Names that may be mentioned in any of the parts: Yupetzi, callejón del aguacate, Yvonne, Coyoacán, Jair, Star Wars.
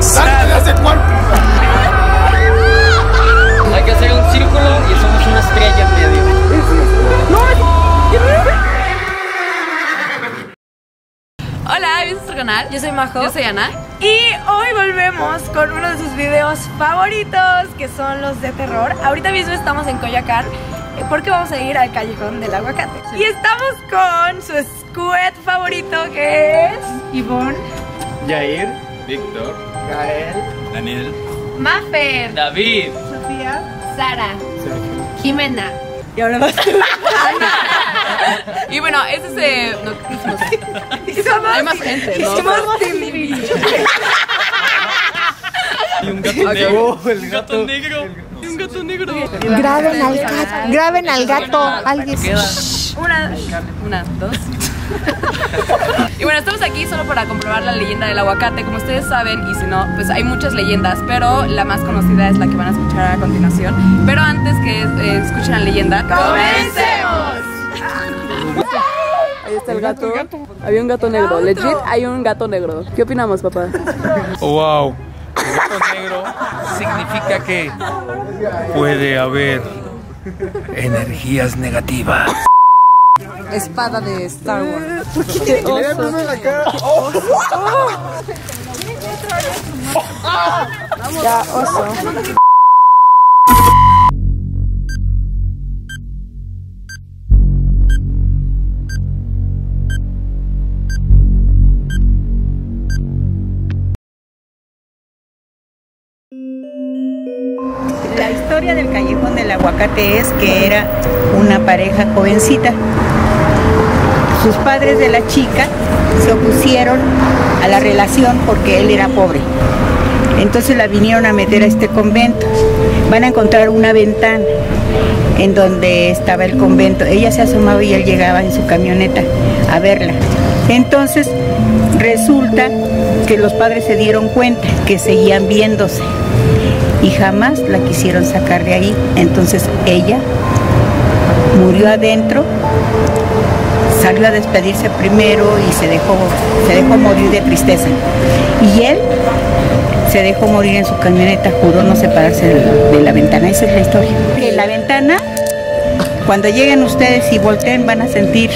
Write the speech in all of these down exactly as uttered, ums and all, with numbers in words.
¡Sácala de ese cuerpo! Hay que hacer un círculo y somos una estrella en medio. Hola, bienvenidos a nuestro canal. Yo soy Majo. Yo soy Ana. Y hoy volvemos con uno de sus videos favoritos, que son los de terror. Ahorita mismo estamos en Coyoacán porque vamos a ir al callejón del aguacate. Y estamos con su squad favorito, que es Yvonne, Jair, Víctor, Gael, Daniel, Mafer, David, Sofía, Sara, Sergio, Jimena. Y ahora vas tú. Y bueno, ese es eh, no, ¿qué hicimos? Hay más gente, ¿no? Y un gato negro. Oh, el gato, gato negro. Y un gato negro. Graben al gato. Graben al gato. Alguien. Una, una, dos. Y bueno, estamos aquí solo para comprobar la leyenda del aguacate. Como ustedes saben, y si no, pues hay muchas leyendas, pero la más conocida es la que van a escuchar a continuación. Pero antes que eh, escuchen la leyenda, ¡comencemos! Ahí está el gato. Había un gato negro. Legit, hay un gato negro. ¿Qué opinamos, papá? ¡Wow! El gato negro significa que puede haber energías negativas. Espada de Star Wars. ¡Qué oso! ¡Oh! Ya, oso. La historia del callejón del aguacate es que era una pareja jovencita. Sus padres de la chica se opusieron a la relación porque él era pobre. Entonces la vinieron a meter a este convento. Van a encontrar una ventana en donde estaba el convento. Ella se asomaba y él llegaba en su camioneta a verla. Entonces resulta que los padres se dieron cuenta que seguían viéndose y jamás la quisieron sacar de ahí. Entonces ella murió adentro. Salió a despedirse primero y se dejó, se dejó morir de tristeza. Y él se dejó morir en su camioneta, juró no separarse de la, de la ventana. Esa es la historia. En la ventana, cuando lleguen ustedes y volteen, van a sentir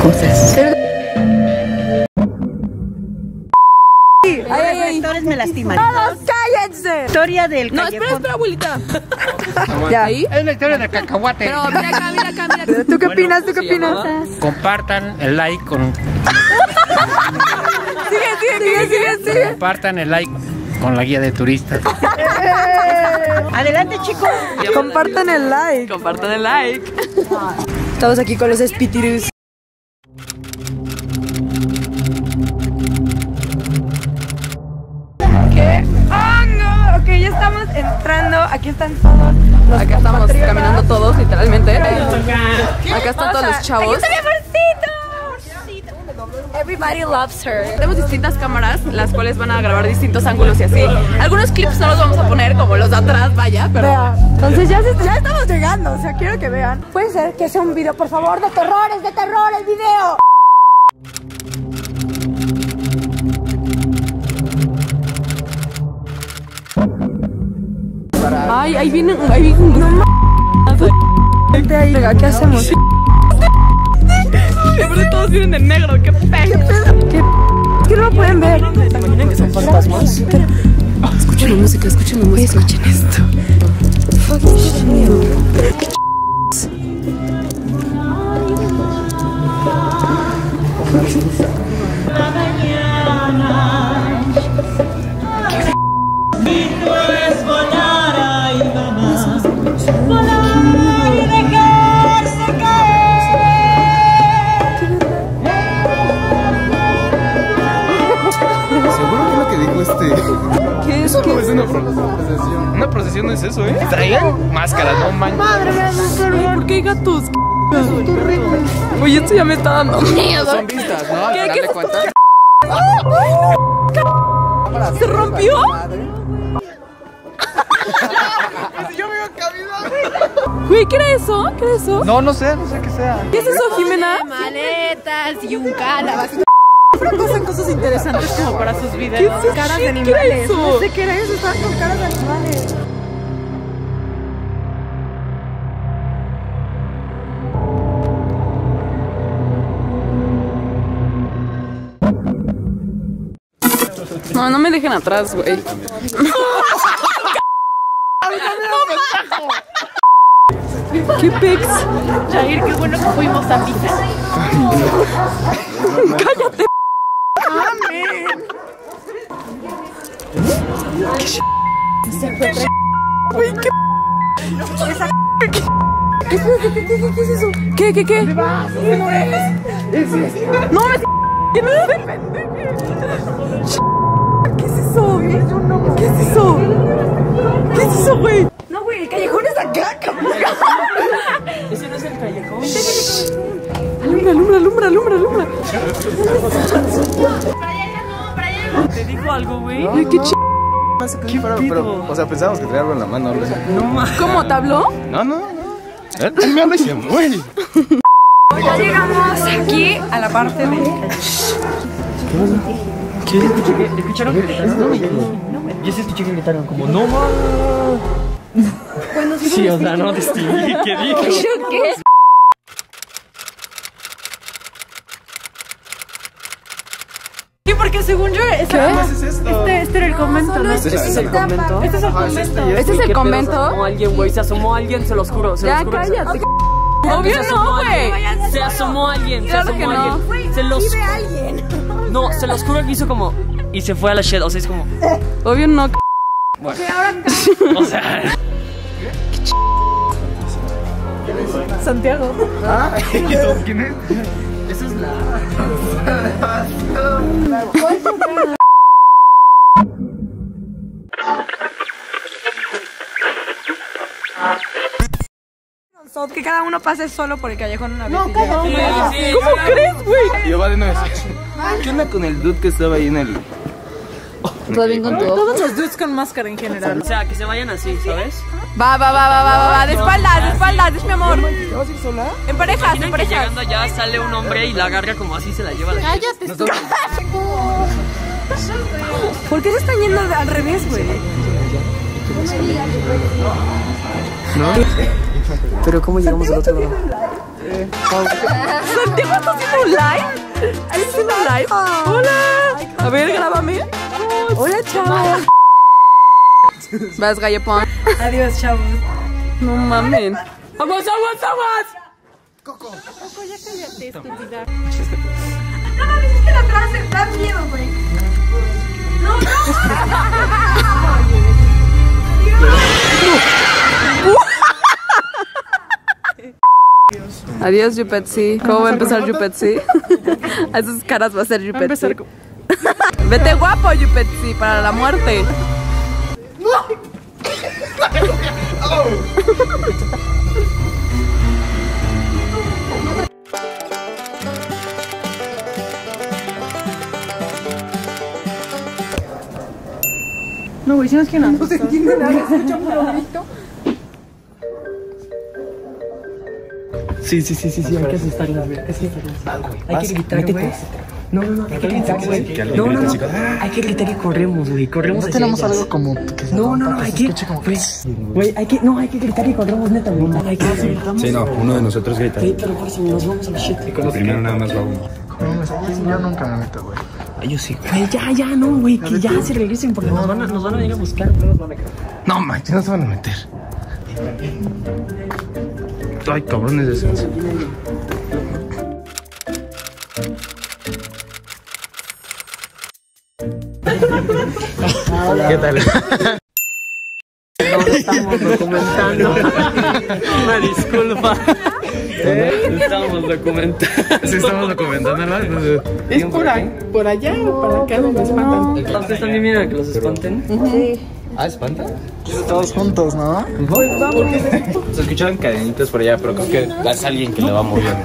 cosas. Sí, ay, los actores me lastiman. ¡Todos cállense! Historia del no, callejón. Espera, espera, abuelita. ¿Ya ahí? Es la historia del cacahuate. Pero mira acá, mira acá, mira acá. ¿Tú qué opinas? Bueno, ¿tú qué opinas? Compartan el like con... Sigue, sigue, sigue, sigue, sigue. Compartan el like con la guía de turistas. Adelante, chicos. Compartan el like. Compartan el like. Estamos aquí con los espíritus. Estamos entrando, aquí están todos los Acá estamos patriotas. Caminando todos, literalmente. Acá están todos los chavos. Everybody loves her. Tenemos distintas cámaras, las cuales van a grabar distintos ángulos y así. Algunos clips no los vamos a poner, como los de atrás, vaya, pero... Vea. Entonces ya, se, ya estamos llegando, o sea, quiero que vean. Puede ser que sea un video, por favor, de terrores, de terror, el video. Ay, ahí viene, ahí viene un... No, m******. ¿Qué hacemos? Siempre todos vienen de negro, qué pedo. ¿Qué ¿Qué no pueden ver? ¿Se imaginan que son fantasmas? Escuchen la música, escuchen la música. Escuchen esto. ¿Qué ch******? Una procesión no es eso, ¿eh? Traigan máscaras, no manches. Madre mía, ¿por qué hay gatos? Oye, esto ya me está dando miedo. Son vistas, ¿no? ¿Qué? ¿Qué? ¿Qué? ¿Se rompió? Yo me iba caminando. Güey, ¿qué era eso? ¿Qué era eso? No, no sé, no sé qué sea. ¿Qué es eso, Jimena? Maletas y un calabazo. siempre pasan cosas interesantes como para sus videos. ¿Qué es caras de animales? No sé qué era eso, estaban con caras de animales. No, no me dejen atrás, güey. ¿Qué pex? Jair, qué bueno que fuimos a pizza. ¡Cállate! ¡Amén! ¿Qué sh... ¿Qué sh... güey, qué... ¿Qué es eso? ¿Qué, qué, qué? ¡No me... ¿Qué es eso? ¿Qué es eso? ¿Qué es eso? ¿Qué es eso, güey? No, güey, el callejón es acá, cabrón. Ese no es el callejón. Alumbra, alumbra, alumbra, alumbra, alumbra. Para allá no, para allá no. ¿Te dijo algo, güey? No, no, ¿Qué ch... ¿Qué pero, pero, o sea, pensábamos que traía algo en la mano. No mames. ¿Cómo? ¿Te habló? No, no, no. Él me habla y se muere. Ya llegamos aquí a la parte de... ¿Qué pasa? ¿Qué? ¿Escucharon? Yo sí escuché que gritaron como ¡no más! Bueno, sí, sí, o sea, no te expliqué, ¿qué dijo? ¿Yo qué? ¿Qué? Porque según yo... Este era el convento, ¿no? ¿Este es el convento? Este es el convento. ¿Este es el convento? Alguien, güey, se asomó alguien, se los juro. Ya, cállate. Obvio no, güey. Se asomó alguien, se asomó alguien. Se los... vive alguien. No, se los juro que hizo como... Y se fue a la shed, o sea, es como... Obvio no, c***. Bueno. O sea... ¿Qué ch... Santiago. ¿Ah? ¿Quién es? Esa es la... Que cada uno pase solo por el callejón una vez. No, cada uno. ¿Cómo crees, güey? Yo va de nuevo. ¿Qué onda con el dude que estaba ahí en el...? Todo bien con todo. Todos los dudes con máscara en general. O sea, que se vayan así, ¿sabes? Va, va, va, va, va, va, de espaldas, de espaldas, es mi amor. ¿Vas a ir sola? En parejas, en parejas. Llegando allá sale un hombre y la agarra como así, se la lleva. Cállate, tú. ¿Por qué se están yendo al revés, güey? No. Pero ¿cómo llegamos al otro lado? ¿Santiago está haciendo un live? ¿Estás haciendo un live? ¡Hola! A ver, grábame. ¡Hola, chavos! Vas, gallepón. Adiós, chavos. No mamen. ¡Vamos, vamos, vamos! Coco. Coco, ya cállate, estúpida. No mames, es que la traes, da miedo, güey. ¡No, no! ¡No! Adiós, Yupetzi. ¿Cómo va a empezar Yupetzi? A esas caras va a ser Yupetzi. Vete guapo, Yupetzi, para la muerte. No, güey, si no es que nada. No se entiende nada, escucha puro grito. Sí, sí, sí, sí, sí, hay que asustarlas, güey. Hay que gritar, güey. No, no, no, hay que gritar, güey. No, no, no, hay que gritar y corremos, güey. Corremos. No tenemos algo como... No, no, no, hay que... Güey, hay que... No, hay que gritar y corremos, neta, güey. Sí, no, uno de nosotros grita. Sí, pero por si nos vamos a la shit. Primero nada más va uno. Yo nunca me meto, güey. Yo sí, güey. Ya, ya, no, güey, que ya se regresen porque nos van a venir a buscar. No nos van a caer. No, man, no se van a meter. Ay, cabrones de senso. ¿Qué tal? No lo estamos documentando. Una disculpa. ¿Eh? Estamos documentando. Sí, estamos documentando, ¿no? ¿Es por, a, por allá o para acá donde espantan? ¿Ustedes también miran que los espanten? Sí. ¿Ah, espanta? Todos juntos, ¿no? Pues vamos. Se escuchaban cadenitas por allá, pero creo que es alguien que le va moviendo.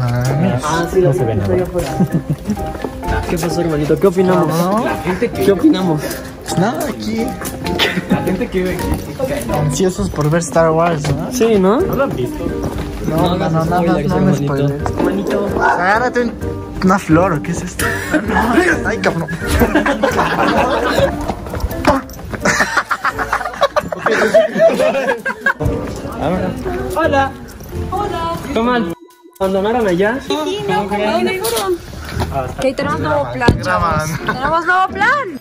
Ah, sí, no se ve nada. ¿Qué pasó, hermanito? ¿Qué opinamos? La gente que... ¿Qué opinamos? Pues nada, aquí. La gente que vive aquí. Ansiosos por ver Star Wars, ¿no? Sí, ¿no? ¿No lo han visto? No, no, no, no, no me spoilees. Agárrate una flor, ¿qué es esto? Ay, cabrón. Hola. Hola. ¿Toman? ¿Abandonaron allá? Sí, sí, no, no, no, no, no. Ok, tenemos nuevo plan, chavos. Tenemos nuevo plan.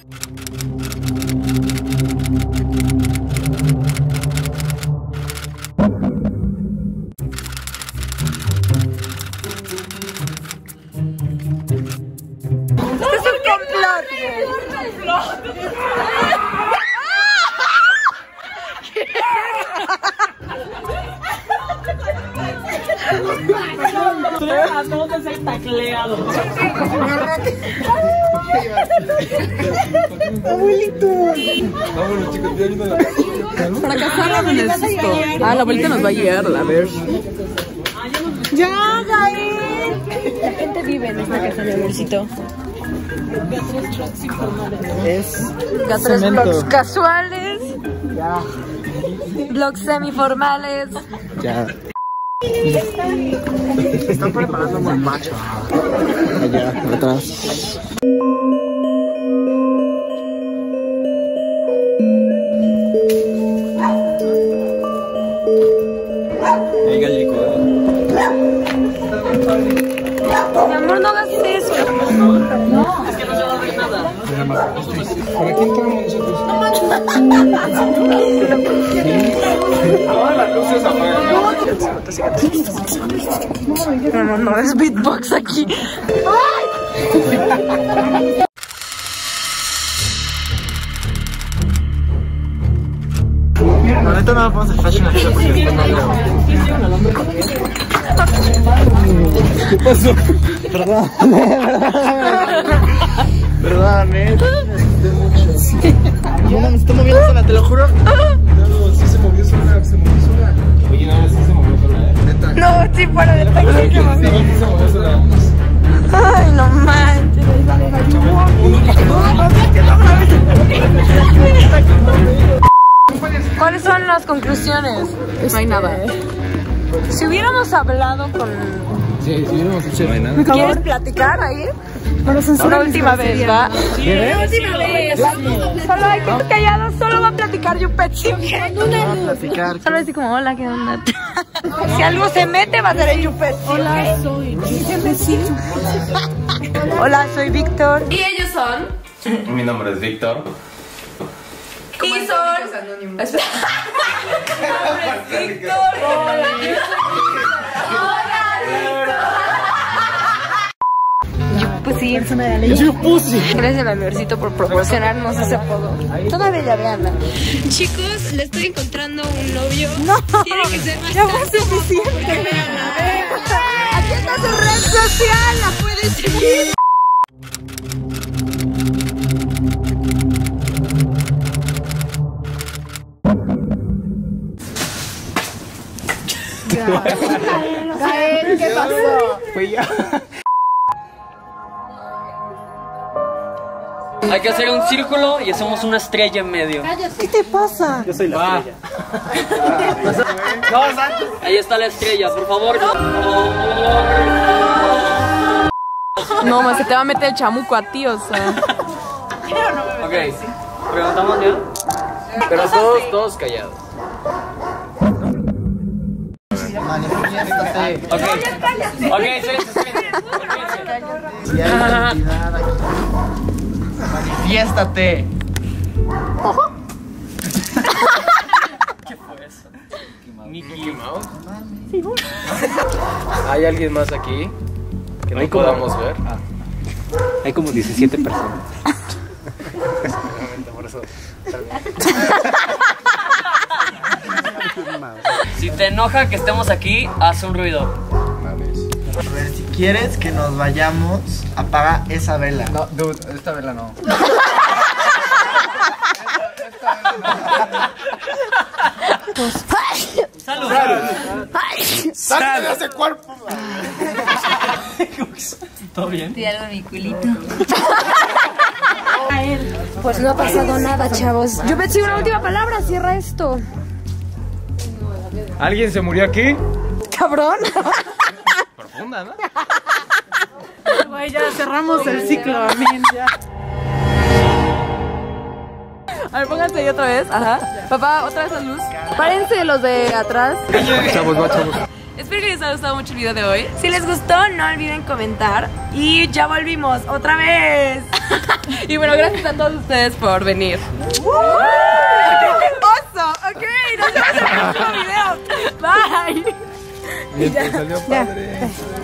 A todos es el tacleado. Abuelito. Vámonos, chicos, te ayudo a la. Fracasada con el susto. Ah, la abuelita nos va a guiar, a ver. Ya, Jair. La gente vive en esta casa de amorcito. Es tres blogs casuales. Ya. Blogs semiformales. Ya. Se están preparando muy macho. Allá, atrás. Ahí el licuado. Mi amor, no hagas eso. No. Es que no se va a ver nada. ¿Para quién tenemos nosotros? Todas las luces apagan. No, no, no, es beatbox aquí. ¡Ay! Ahorita no vamos a hacer fashion aquí porque después no veo. ¿Qué pasó? Perdón, perdón, eh. No mames, está moviendo sola, te lo juro. No, sí se movió sola, se movió sola. Oye, no, sí se movió sola, eh. Neta. No, sí, fuera de taxi se movió. Sí, se movió sola. Ay, no manches. ¿Cuáles son las conclusiones? No hay nada. Si hubiéramos hablado con... Sí, si hubiéramos hecho... No hay nada. ¿Quieres platicar ahí? Una última vez, ¿va? Una última vez. Solo hay que estar callados, solo va a platicar Yupetzi. Solo así como, hola, ¿qué onda? Si algo se mete va a ser el Yupetzi. Hola, soy... Hola, soy Víctor. ¿Y ellos son? Mi nombre es Víctor. Y son... Espera. Mi nombre es Víctor. Sí. Gracias al amorcito por proporcionarnos ese apodo. Todavía ya vean. Chicos, le estoy encontrando un novio. No. Tiene que ser más. Ya fue suficiente. Aquí está su red social, la puedes seguir. Jair, ¿qué pasó? Fue ya. Hay que hacer un círculo y hacemos una estrella en medio. ¿Qué te pasa? Yo soy la ah. estrella. No, ahí está la estrella, por favor. No, más se te va a meter el chamuco a ti, o sea. Ok, preguntamos ya. Pero todos, todos callados. Ok, ok, sí, ¡manifiéstate! ¿Oh? ¿Qué fue eso? ¿Mickey Mouse? Sí, bueno. ¿Hay alguien más aquí que no podamos como... ver? Ah. Hay como diecisiete personas. Por eso. Si te enoja que estemos aquí, haz un ruido. A ver, si quieres que nos vayamos, apaga esa vela. No, dude, esta vela no. esta, esta vela no. Pues, ¡ay! ¡Salud! ¡Salud! ¡Ay! ¡Salud de ese cuerpo! ¿Todo bien? Te algo mi culito. Pues no ha pasado nada, chavos. Yo pensé una última palabra, cierra esto. ¿Alguien se murió aquí? cabrón. Profunda, ¿no? Güey, ya cerramos el ciclo, amén, ya. A ver, pónganse ahí otra vez, ajá. Papá, otra vez la luz. Párense los de atrás. Chavos, va, chavos. Espero que les haya gustado mucho el video de hoy. Si les gustó, no olviden comentar. Y ya volvimos, otra vez. Y bueno, gracias a todos ustedes por venir. ¡Woo! ¡Oso! Ok, nos vemos en el próximo video. Bye. Bien, te salió padre.